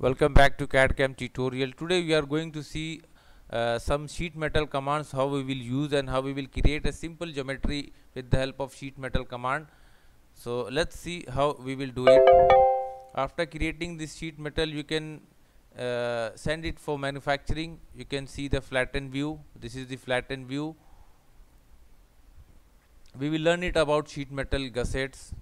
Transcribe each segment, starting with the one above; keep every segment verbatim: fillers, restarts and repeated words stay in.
Welcome back to C A D C A M tutorial. Today we are going to see uh, some sheet metal commands, how we will use and how we will create a simple geometry with the help of sheet metal command. So let's see how we will do it. After creating this sheet metal, you can uh, send it for manufacturing. You can see the flattened view. This is the flattened view. We will learn it about sheet metal gussets,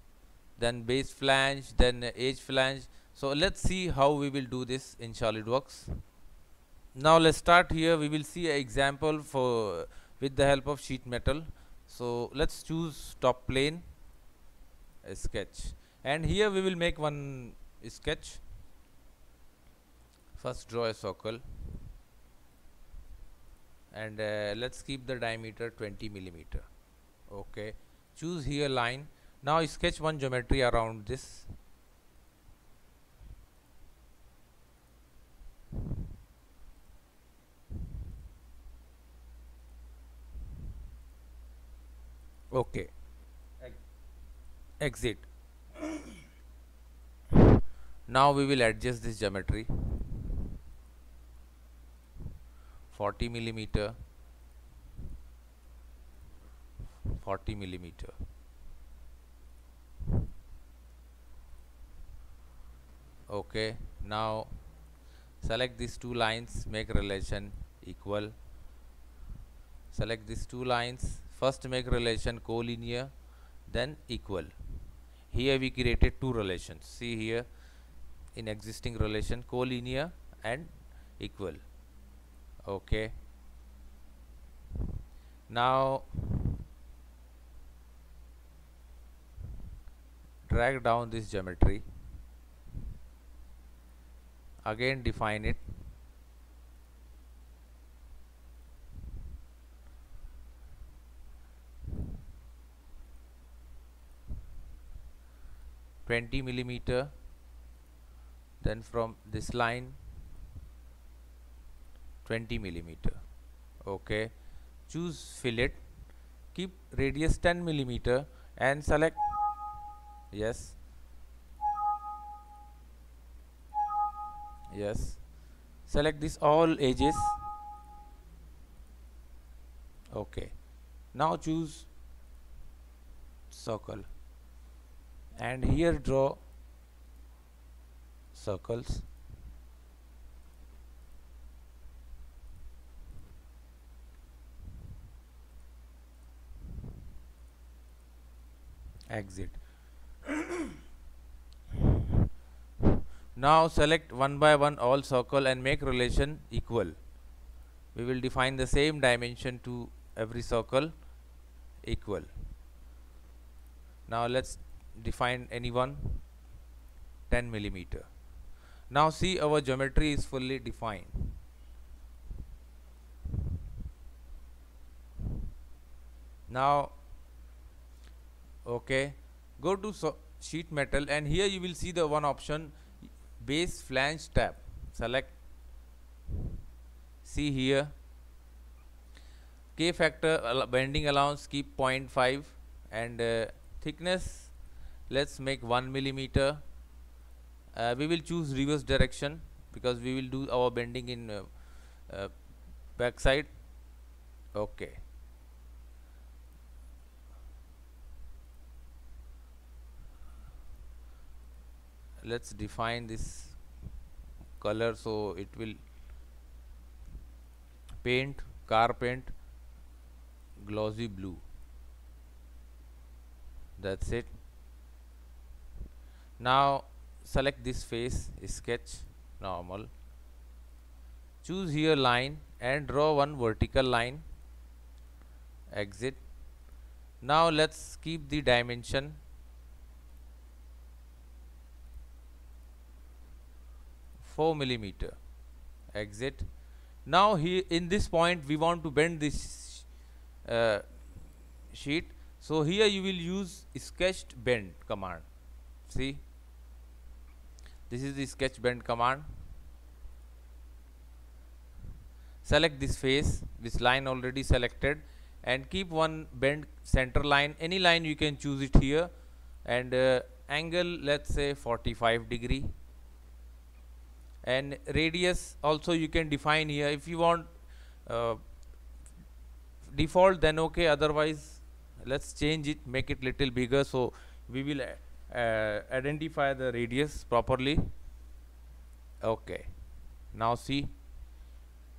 then base flange, then edge flange. So let's see how we will do this in SolidWorks. Now let's start here. We will see an example for with the help of sheet metal. So let's choose top plane, a sketch, and here we will make one sketch. First draw a circle, and uh, let's keep the diameter twenty millimeter. Okay, choose here line. Now sketch one geometry around this. Okay, exit. Now we will adjust this geometry. forty millimeter, forty millimeter. Okay, now select these two lines, make relation equal. Select these two lines, first make relation collinear, then equal. Here we created two relations. See here in existing relation, collinear and equal. Okay, now drag down this geometry, again define it, twenty millimeter, then from this line twenty millimeter. Okay, choose fillet, keep radius ten millimeter and select, yes, yes, select this all edges. Okay, now choose circle and here draw circles. Exit. Now select one by one all circle and make relation equal. We will define the same dimension to every circle, equal. Now let's define anyone, ten millimeter. Now see, our geometry is fully defined. Now okay, go to so sheet metal and here you will see the one option, base flange tab. Select, see here, K factor al bending allowance, keep zero point five, and uh, thickness let's make one millimeter. Uh, we will choose reverse direction because we will do our bending in uh, uh, back side. Okay, let's define this color so it will paint, car paint, glossy blue. That's it. Now select this face, sketch, normal, choose here line and draw one vertical line. Exit. Now let's keep the dimension four millimeter. Exit. Now here in this point we want to bend this uh, sheet, so here you will use sketched bend command. See, this is the sketch bend command. Select this face, this line already selected, and keep one bend center line, any line you can choose it here, and uh, angle let's say forty-five degree. and radius also you can define here. If you want uh, default, then okay, otherwise let's change it, make it little bigger, so we will uh, identify the radius properly. Okay, now see,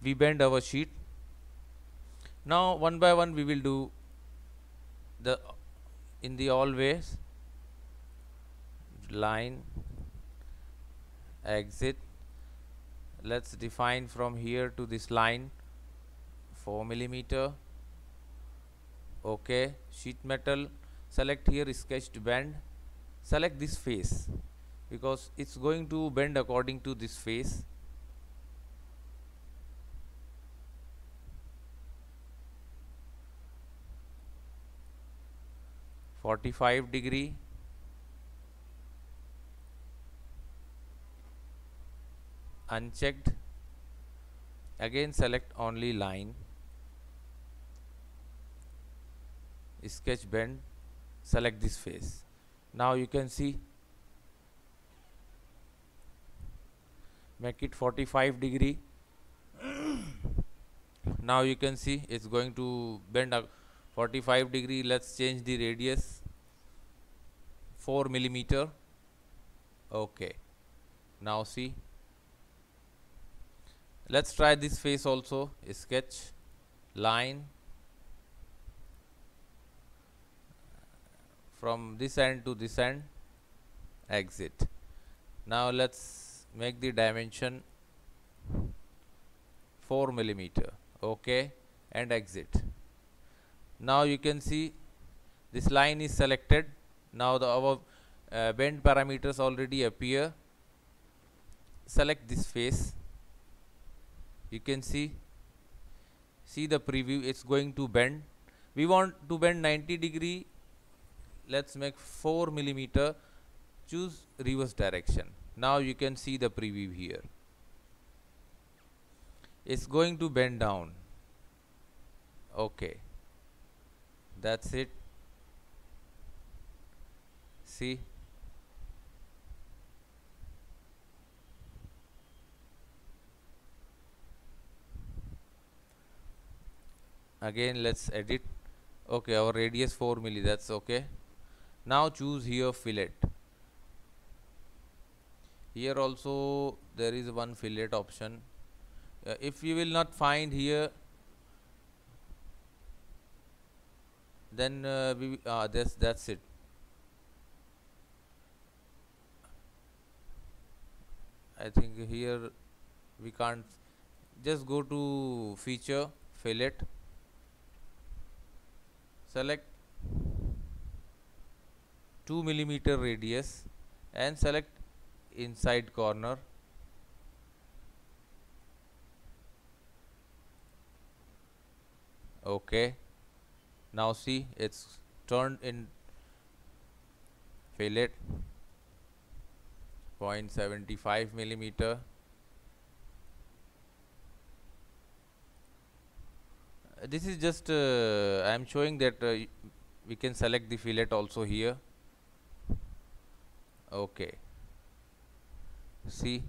we bend our sheet. Now one by one we will do the in the always line exit. Let's define from here to this line four millimeter. Okay, sheet metal, select here sketched bend, select this face because it's going to bend according to this face. Forty-five degree, unchecked, again select only line, sketch bend, select this face. Now you can see, make it forty-five degree. Now you can see it's going to bend up forty-five degree. Let's change the radius, four millimeter. Okay, now see, let's try this face also, sketch, line, from this end to this end, exit. Now let's make the dimension four millimeter. Okay, and exit. Now you can see this line is selected. Now the our uh, bend parameters already appear. Select this face. You can see, see the preview, it's going to bend. We want to bend ninety degree. Let's make four millimeter. Choose reverse direction. Now you can see the preview here. It's going to bend down. Okay, that's it. See, again let's edit. Okay, our radius four milli, that's okay. Now choose here fillet. Here also there is one fillet option. Uh, if you will not find here, then uh, we, uh, that's, that's it. I think here we can't, just go to feature, fillet, select two millimeter radius and select inside corner. Okay, now see, it's turned in fillet, zero point seven five millimeter. This is just uh, I am showing that uh, we can select the fillet also here. Okay, see,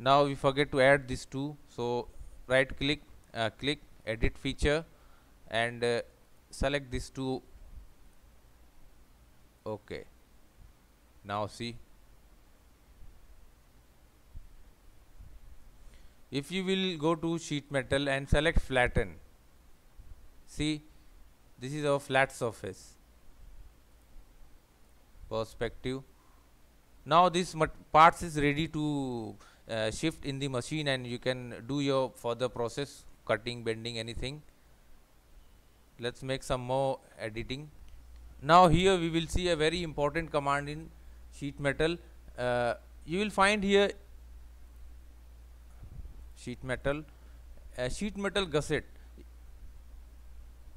now we forget to add these two, so right click, uh, click edit feature and uh, select these two. Okay, now see, if you will go to sheet metal and select flatten, see, this is our flat surface perspective. Now this parts is ready to uh, shift in the machine and you can do your further process, cutting, bending, anything. Let's make some more editing. Now here we will see a very important command in sheet metal. Uh, you will find here sheet metal, uh, sheet metal gusset.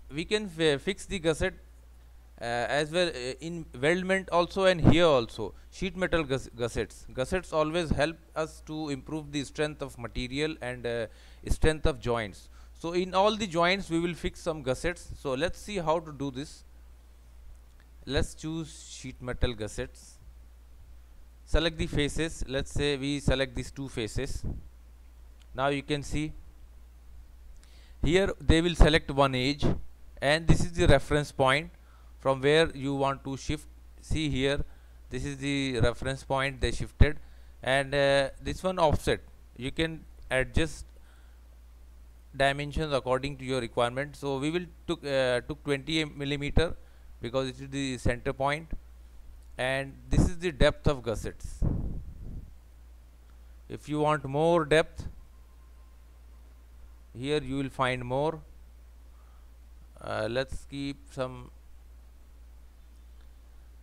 We can fix the gusset uh, as well uh, in weldment also, and here also sheet metal gus gussets. Gussets always help us to improve the strength of material and uh, strength of joints. So in all the joints we will fix some gussets. So let's see how to do this. Let's choose sheet metal gussets. select the faces. Let's say we select these two faces. Now you can see here they will select one edge, and this is the reference point from where you want to shift. See here, this is the reference point they shifted, and uh, this one offset. You can adjust dimensions according to your requirement. So we will took uh, took twenty millimeter because it is the center point, and this is the depth of gussets. If you want more depth, here you will find more. Uh, let's keep some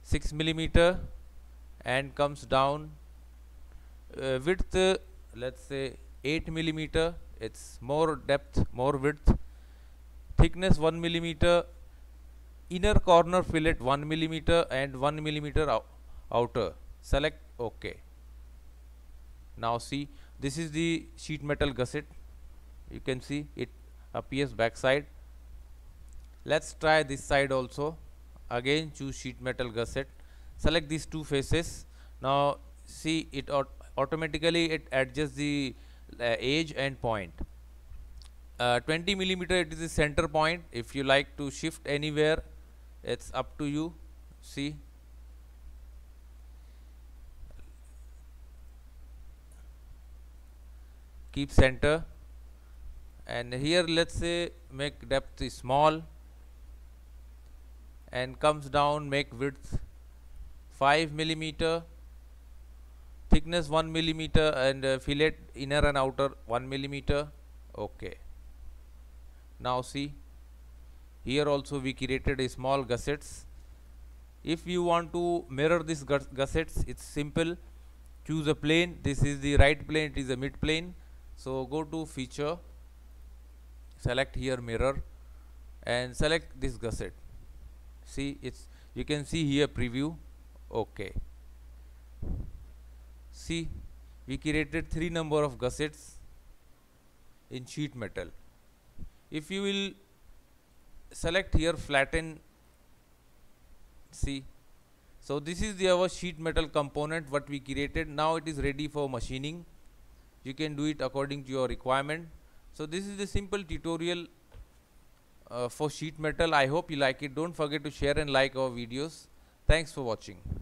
six millimeter and comes down. Uh, width, uh, let's say eight millimeter. It's more depth, more width. Thickness one millimeter. Inner corner fillet one millimeter and one millimeter ou outer. Select OK. Now see, this is the sheet metal gusset. You can see it appears backside. Let's try this side also. Again choose sheet metal gusset. Select these two faces. Now see, it aut automatically it adjusts the uh, edge and point. Uh, twenty millimeter it is the center point. If you like to shift anywhere, it's up to you. See, keep center. And here let's say make depth small and comes down. Make width five millimeter, thickness one millimeter, and uh, fillet inner and outer one millimeter. OK. Now see, here also we created a small gussets. If you want to mirror this gus gussets, it's simple. Choose a plane. This is the right plane, it is a mid plane. So go to feature. Select here mirror and select this gusset. See, it's you can see here preview. OK. See, we created three number of gussets in sheet metal. If you will select here flatten, see, so this is the our sheet metal component what we created. Now it is ready for machining. You can do it according to your requirement. So this is the simple tutorial uh, for sheet metal. I hope you like it. Don't forget to share and like our videos. Thanks for watching.